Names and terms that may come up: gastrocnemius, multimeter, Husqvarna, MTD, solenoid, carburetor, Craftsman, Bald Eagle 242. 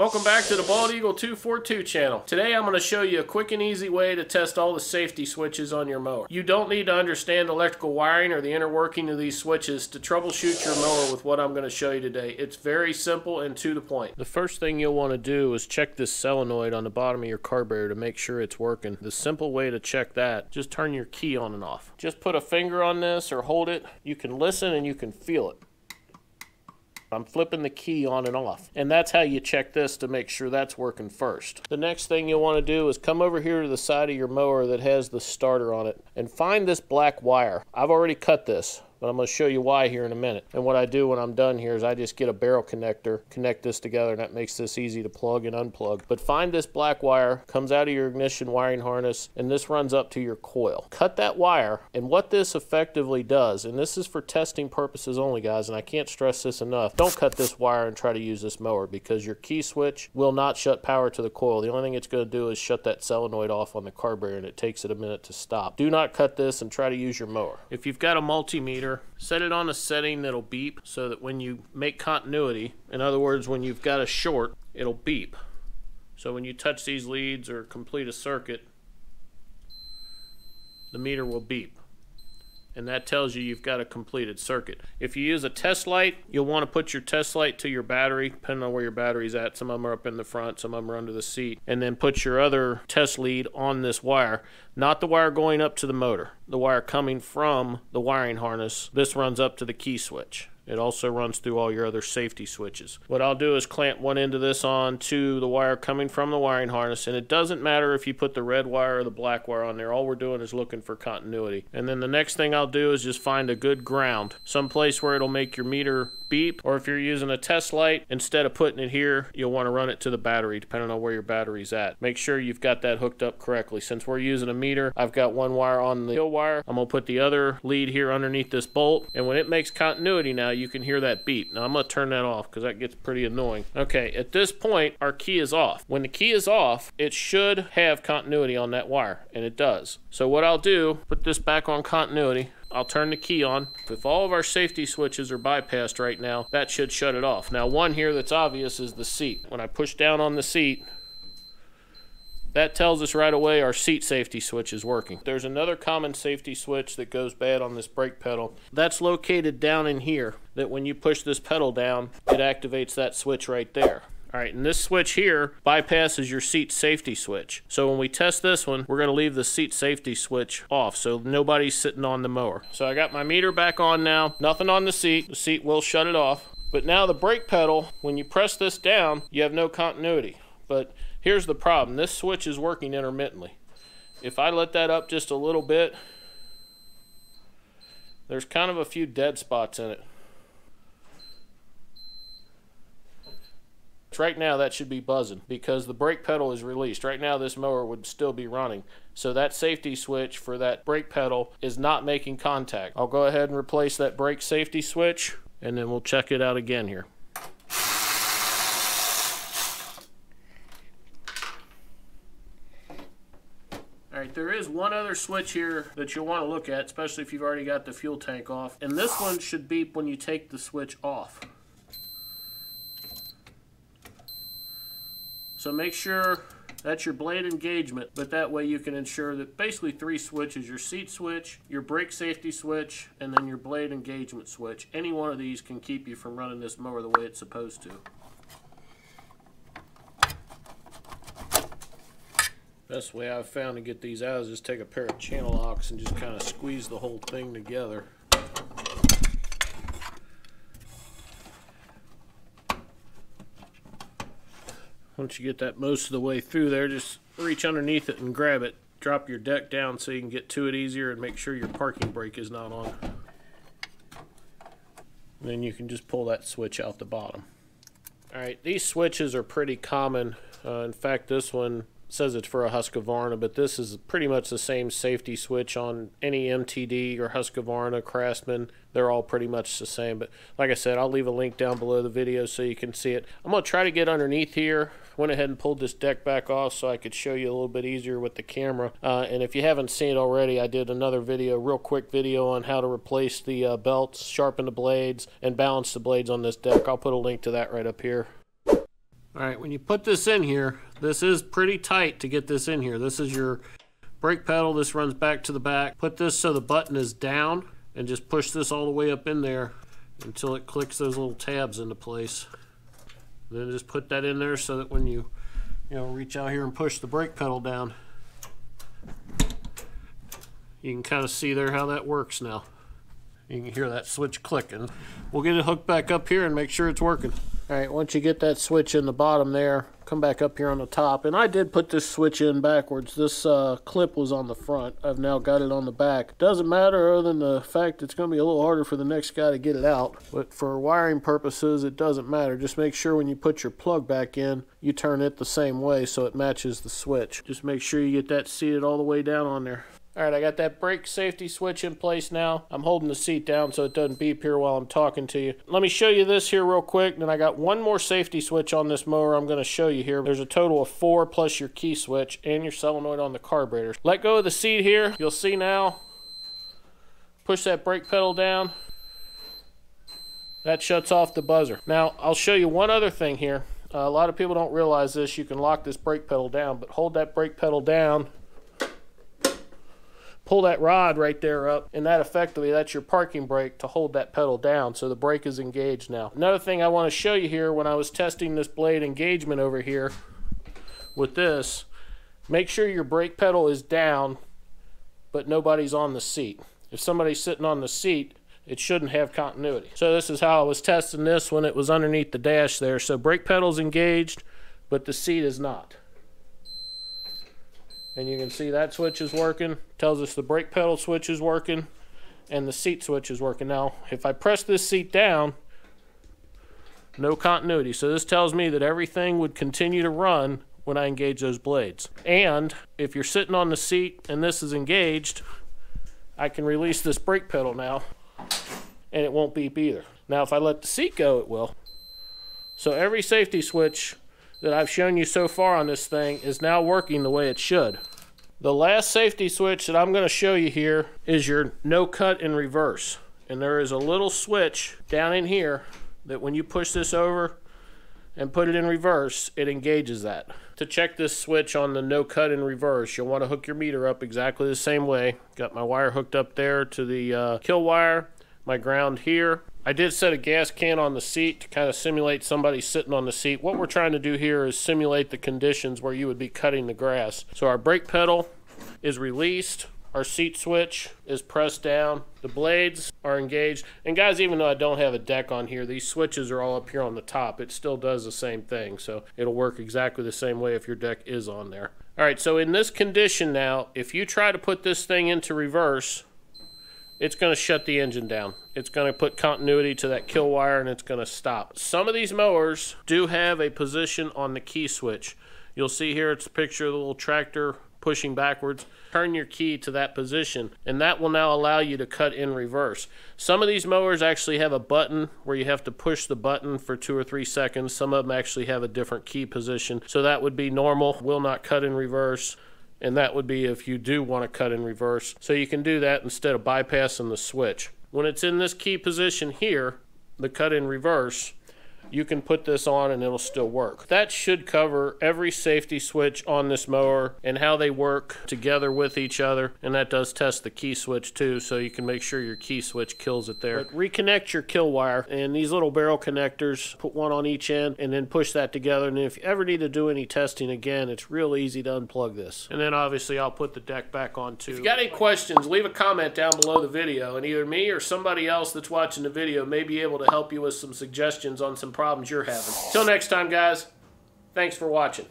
Welcome back to the Bald Eagle 242 channel. Today I'm going to show you a quick and easy way to test all the safety switches on your mower. You don't need to understand electrical wiring or the inner working of these switches to troubleshoot your mower with what I'm going to show you today. It's very simple and to the point. The first thing you'll want to do is check this solenoid on the bottom of your carburetor to make sure it's working. The simple way to check that, just turn your key on and off. Just put a finger on this or hold it. You can listen and you can feel it. I'm flipping the key on and off. And that's how you check this to make sure that's working first. The next thing you'll want to do is come over here to the side of your mower that has the starter on it and find this black wire. I've already cut this, but I'm going to show you why here in a minute. And what I do when I'm done here is I just get a barrel connector, connect this together, and that makes this easy to plug and unplug. But find this black wire, comes out of your ignition wiring harness, and this runs up to your coil. Cut that wire, and what this effectively does, and this is for testing purposes only, guys, and I can't stress this enough, don't cut this wire and try to use this mower because your key switch will not shut power to the coil. The only thing it's going to do is shut that solenoid off on the carburetor, and it takes it a minute to stop. Do not cut this and try to use your mower. If you've got a multimeter, set it on a setting that'll beep so that when you make continuity, in other words, when you've got a short, it'll beep. So when you touch these leads or complete a circuit, the meter will beep. And that tells you you've got a completed circuit. If you use a test light, you'll want to put your test light to your battery, depending on where your battery's at. Some of them are up in the front, some of them are under the seat. And then put your other test lead on this wire. Not the wire going up to the motor. The wire coming from the wiring harness. This runs up to the key switch. It also runs through all your other safety switches. What I'll do is clamp one end of this on to the wire coming from the wiring harness, and it doesn't matter if you put the red wire or the black wire on there. All we're doing is looking for continuity. And then the next thing I'll do is just find a good ground, someplace where it'll make your meter beep, or if you're using a test light, instead of putting it here, you'll want to run it to the battery, depending on where your battery's at. Make sure you've got that hooked up correctly. Since we're using a meter, I've got one wire on the hill wire. I'm going to put the other lead here underneath this bolt, and when it makes continuity now, you can hear that beep. Now I'm going to turn that off because that gets pretty annoying. Okay, at this point, our key is off. When the key is off, it should have continuity on that wire, and it does. So what I'll do, put this back on continuity. I'll turn the key on. If all of our safety switches are bypassed right now, that should shut it off. Now one here that's obvious is the seat. When I push down on the seat, that tells us right away our seat safety switch is working. There's another common safety switch that goes bad on this brake pedal. That's located down in here, that when you push this pedal down, it activates that switch right there. All right, and this switch here bypasses your seat safety switch. So when we test this one, we're gonna leave the seat safety switch off so nobody's sitting on the mower. So I got my meter back on now, nothing on the seat. The seat will shut it off. But now the brake pedal, when you press this down, you have no continuity. But here's the problem, this switch is working intermittently. If I let that up just a little bit, there's kind of a few dead spots in it. Right now that should be buzzing because the brake pedal is released. Right now this mower would still be running. So that safety switch for that brake pedal is not making contact. I'll go ahead and replace that brake safety switch and then we'll check it out again here. Alright, there is one other switch here that you'll want to look at, especially if you've already got the fuel tank off. And this one should beep when you take the switch off. So make sure that's your blade engagement, but that way you can ensure that basically three switches, your seat switch, your brake safety switch, and then your blade engagement switch. Any one of these can keep you from running this mower the way it's supposed to. Best way I've found to get these out is just take a pair of channel locks and just kind of squeeze the whole thing together. Once you get that most of the way through there, just reach underneath it and grab it. Drop your deck down so you can get to it easier and make sure your parking brake is not on. And then you can just pull that switch out the bottom. All right, these switches are pretty common. In fact, this one says it's for a Husqvarna, but this is pretty much the same safety switch on any MTD or Husqvarna, Craftsman. They're all pretty much the same, but like I said, I'll leave a link down below the video so you can see it. I'm going to try to get underneath here. Went ahead and pulled this deck back off so I could show you a little bit easier with the camera. And if you haven't seen it already, I did another video, real quick video on how to replace the belts, sharpen the blades, and balance the blades on this deck. I'll put a link to that right up here. All right, when you put this in here, this is pretty tight to get this in here. This is your brake pedal. This runs back to the back. Put this so the button is down and just push this all the way up in there until it clicks those little tabs into place. And then just put that in there so that when you reach out here and push the brake pedal down, you can kind of see there how that works now. You can hear that switch clicking. We'll get it hooked back up here and make sure it's working. All right, once you get that switch in the bottom there, come back up here on the top. And I did put this switch in backwards. This clip was on the front. I've now got it on the back. Doesn't matter other than the fact it's going to be a little harder for the next guy to get it out. But for wiring purposes, it doesn't matter. Just make sure when you put your plug back in, you turn it the same way so it matches the switch. Just make sure you get that seated all the way down on there. All right, I got that brake safety switch in place now. I'm holding the seat down so it doesn't beep here while I'm talking to you. Let me show you this here real quick. Then I got one more safety switch on this mower I'm going to show you here. There's a total of 4 plus your key switch and your solenoid on the carburetor. Let go of the seat here. You'll see now, push that brake pedal down. That shuts off the buzzer. Now, I'll show you one other thing here. A lot of people don't realize this. You can lock this brake pedal down, but hold that brake pedal down. Pull that rod right there up, and that effectively, that's your parking brake to hold that pedal down, so the brake is engaged now. Another thing I want to show you here, when I was testing this blade engagement over here with this, make sure your brake pedal is down, but nobody's on the seat. If somebody's sitting on the seat, it shouldn't have continuity. So this is how I was testing this when it was underneath the dash there. So brake pedal's engaged, but the seat is not. And you can see that switch is working, tells us the brake pedal switch is working, and the seat switch is working. Now, if I press this seat down, no continuity. So this tells me that everything would continue to run when I engage those blades. And if you're sitting on the seat and this is engaged, I can release this brake pedal now, and it won't beep either. Now, if I let the seat go, it will. So every safety switch that I've shown you so far on this thing is now working the way it should. The last safety switch that I'm going to show you here is your no cut in reverse. And there is a little switch down in here that when you push this over and put it in reverse, it engages that. To check this switch on the no cut in reverse, you'll want to hook your meter up exactly the same way. Got my wire hooked up there to the kill wire, my ground here. I did set a gas can on the seat to kind of simulate somebody sitting on the seat. What we're trying to do here is simulate the conditions where you would be cutting the grass. So our brake pedal is released, our seat switch is pressed down, the blades are engaged. And guys, even though I don't have a deck on here, these switches are all up here on the top. It still does the same thing, so it'll work exactly the same way if your deck is on there. All right, so in this condition now, if you try to put this thing into reverse, it's going to shut the engine down. It's going to put continuity to that kill wire, and it's going to stop. Some of these mowers do have a position on the key switch. You'll see here it's a picture of the little tractor pushing backwards. Turn your key to that position, and that will now allow you to cut in reverse. Some of these mowers actually have a button where you have to push the button for 2 or 3 seconds. Some of them actually have a different key position. So that would be normal, will not cut in reverse. And that would be if you do want to cut in reverse. So you can do that instead of bypassing the switch. When it's in this key position here, the cut in reverse, you can put this on and it'll still work. That should cover every safety switch on this mower and how they work together with each other. And that does test the key switch too, so you can make sure your key switch kills it there. But reconnect your kill wire and these little barrel connectors, put one on each end and then push that together. And if you ever need to do any testing again, it's real easy to unplug this. And then obviously I'll put the deck back on too. If you got any questions, leave a comment down below the video, and either me or somebody else that's watching the video may be able to help you with some suggestions on some problems you're having. Till next time, guys, thanks for watching.